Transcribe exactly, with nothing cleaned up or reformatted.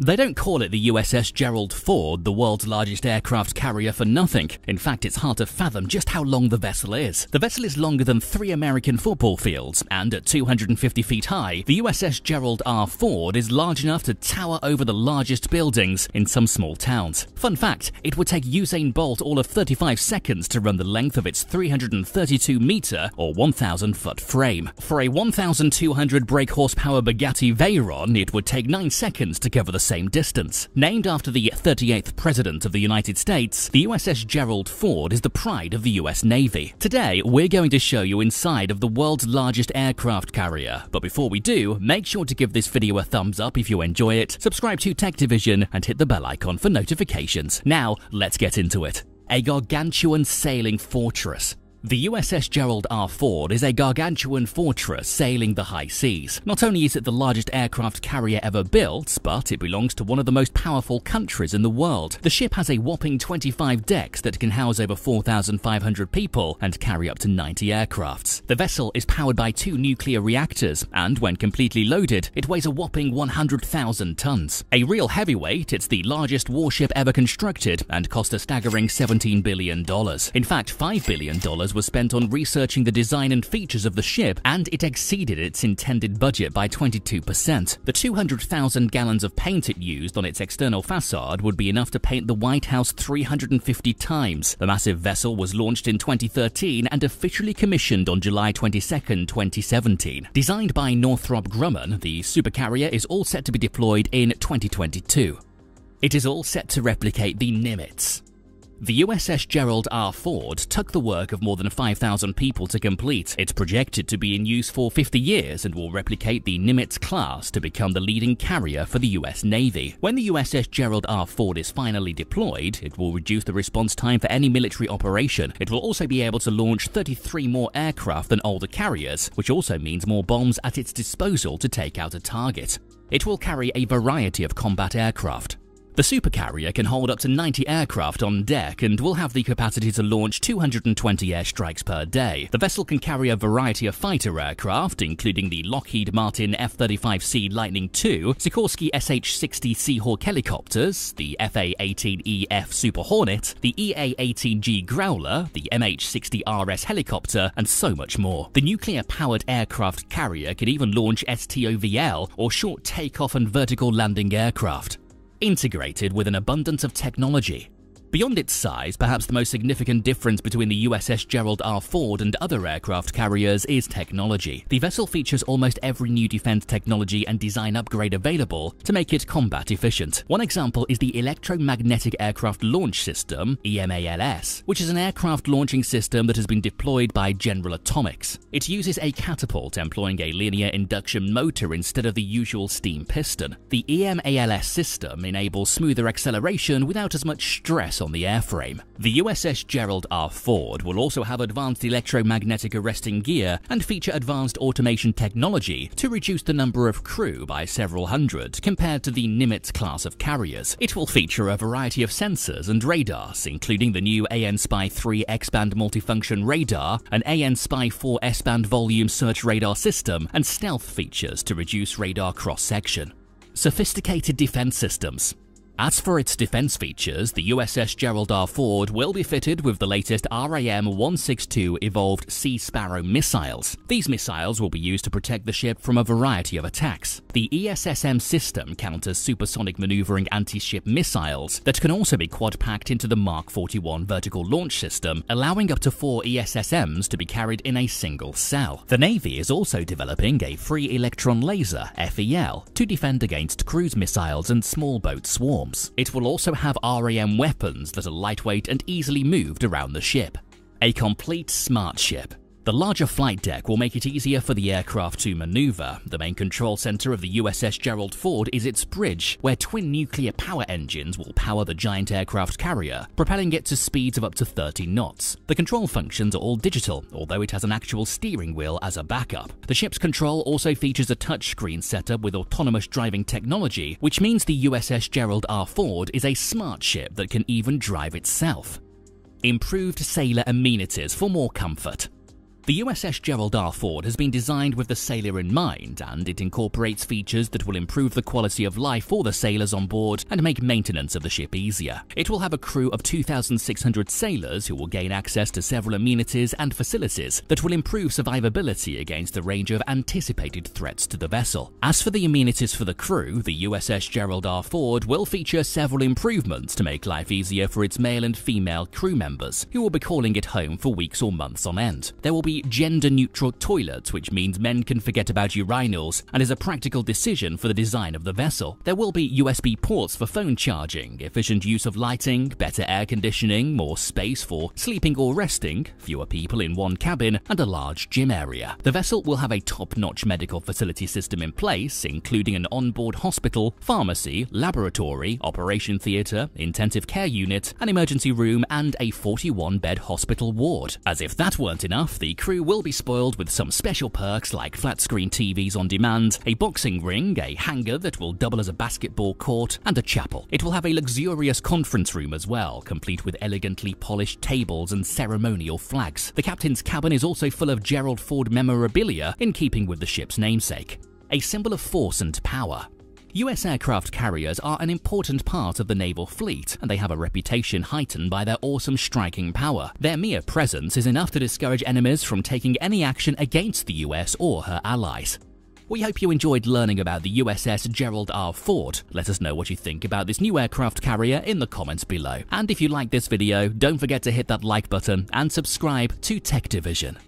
They don't call it the U S S Gerald Ford, the world's largest aircraft carrier, for nothing. In fact, it's hard to fathom just how long the vessel is. The vessel is longer than three American football fields, and at two hundred fifty feet high, the U S S Gerald R. Ford is large enough to tower over the largest buildings in some small towns. Fun fact, it would take Usain Bolt all of thirty-five seconds to run the length of its three hundred thirty-two meter or one thousand foot frame. For a one thousand two hundred brake horsepower Bugatti Veyron, it would take nine seconds to cover the same distance. Named after the thirty-eighth President of the United States, the U S S Gerald Ford is the pride of the U S Navy. Today, we're going to show you inside of the world's largest aircraft carrier. But before we do, make sure to give this video a thumbs up if you enjoy it, subscribe to Tech Division, and hit the bell icon for notifications. Now, let's get into it. A gargantuan sailing fortress. The U S S Gerald R. Ford is a gargantuan fortress sailing the high seas. Not only is it the largest aircraft carrier ever built, but it belongs to one of the most powerful countries in the world. The ship has a whopping twenty-five decks that can house over four thousand five hundred people and carry up to ninety aircrafts. The vessel is powered by two nuclear reactors, and when completely loaded, it weighs a whopping one hundred thousand tons. A real heavyweight, it's the largest warship ever constructed and cost a staggering seventeen billion dollars. In fact, five billion dollars was spent on researching the design and features of the ship, and it exceeded its intended budget by twenty-two percent. The two hundred thousand gallons of paint it used on its external facade would be enough to paint the White House three hundred fifty times. The massive vessel was launched in twenty thirteen and officially commissioned on July twenty-second, twenty seventeen. Designed by Northrop Grumman, the supercarrier is all set to be deployed in twenty twenty-two. It is all set to replicate the Nimitz. The U S S Gerald R. Ford took the work of more than five thousand people to complete. It's projected to be in use for fifty years and will replicate the Nimitz class to become the leading carrier for the U S Navy. When the U S S Gerald R. Ford is finally deployed, it will reduce the response time for any military operation. It will also be able to launch thirty-three more aircraft than older carriers, which also means more bombs at its disposal to take out a target. It will carry a variety of combat aircraft. The supercarrier can hold up to ninety aircraft on deck and will have the capacity to launch two hundred twenty airstrikes per day. The vessel can carry a variety of fighter aircraft, including the Lockheed Martin F thirty-five C Lightning two, Sikorsky S H sixty Seahawk helicopters, the F A eighteen E F Super Hornet, the E A eighteen G Growler, the M H sixty R S helicopter, and so much more. The nuclear-powered aircraft carrier can even launch S T O V L, or short takeoff and vertical landing aircraft. Integrated with an abundance of technology. Beyond its size, perhaps the most significant difference between the U S S Gerald R. Ford and other aircraft carriers is technology. The vessel features almost every new defense technology and design upgrade available to make it combat efficient. One example is the Electromagnetic Aircraft Launch System, E M A L S, which is an aircraft launching system that has been deployed by General Atomics. It uses a catapult employing a linear induction motor instead of the usual steam piston. The E M A L S system enables smoother acceleration without as much stress on on the airframe. The U S S Gerald R. Ford will also have advanced electromagnetic arresting gear and feature advanced automation technology to reduce the number of crew by several hundred compared to the Nimitz class of carriers. It will feature a variety of sensors and radars, including the new A N S P Y three X-band multifunction radar, an A N S P Y four S-band volume search radar system, and stealth features to reduce radar cross-section. Sophisticated defense systems. As for its defense features, the U S S Gerald R. Ford will be fitted with the latest RAM one sixty-two Evolved Sea Sparrow missiles. These missiles will be used to protect the ship from a variety of attacks. The E S S M system counters supersonic maneuvering anti-ship missiles that can also be quad-packed into the Mark forty-one vertical launch system, allowing up to four E S S Ms to be carried in a single cell. The Navy is also developing a free electron laser, F E L, to defend against cruise missiles and small boat swarms. It will also have RAM weapons that are lightweight and easily moved around the ship. A complete smart ship. The larger flight deck will make it easier for the aircraft to maneuver. The main control center of the U S S Gerald Ford is its bridge, where twin nuclear power engines will power the giant aircraft carrier, propelling it to speeds of up to thirty knots. The control functions are all digital, although it has an actual steering wheel as a backup. The ship's control also features a touchscreen setup with autonomous driving technology, which means the U S S Gerald R. Ford is a smart ship that can even drive itself. Improved sailor amenities for more comfort. The U S S Gerald R. Ford has been designed with the sailor in mind, and it incorporates features that will improve the quality of life for the sailors on board and make maintenance of the ship easier. It will have a crew of two thousand six hundred sailors who will gain access to several amenities and facilities that will improve survivability against the range of anticipated threats to the vessel. As for the amenities for the crew, the U S S Gerald R. Ford will feature several improvements to make life easier for its male and female crew members, who will be calling it home for weeks or months on end. There will be gender-neutral toilets, which means men can forget about urinals and is a practical decision for the design of the vessel. There will be U S B ports for phone charging, efficient use of lighting, better air conditioning, more space for sleeping or resting, fewer people in one cabin, and a large gym area. The vessel will have a top-notch medical facility system in place, including an onboard hospital, pharmacy, laboratory, operation theater, intensive care unit, an emergency room, and a forty-one bed hospital ward. As if that weren't enough, the crew will be spoiled with some special perks like flat-screen T Vs on demand, a boxing ring, a hangar that will double as a basketball court, and a chapel. It will have a luxurious conference room as well, complete with elegantly polished tables and ceremonial flags. The captain's cabin is also full of Gerald Ford memorabilia, in keeping with the ship's namesake, a symbol of force and power. U S aircraft carriers are an important part of the naval fleet, and they have a reputation heightened by their awesome striking power. Their mere presence is enough to discourage enemies from taking any action against the U S or her allies. We hope you enjoyed learning about the U S S Gerald R. Ford. Let us know what you think about this new aircraft carrier in the comments below. And if you like this video, don't forget to hit that like button and subscribe to Tech Division.